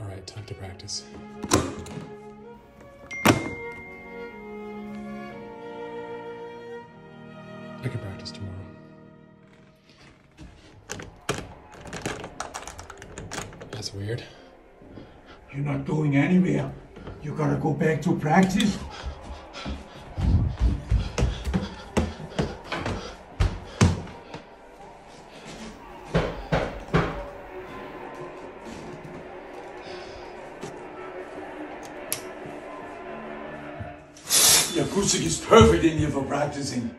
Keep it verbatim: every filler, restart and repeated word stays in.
All right, time to practice. I can practice tomorrow. That's weird. You're not going anywhere. You gotta go back to practice. Your acoustic is perfect in here for practicing.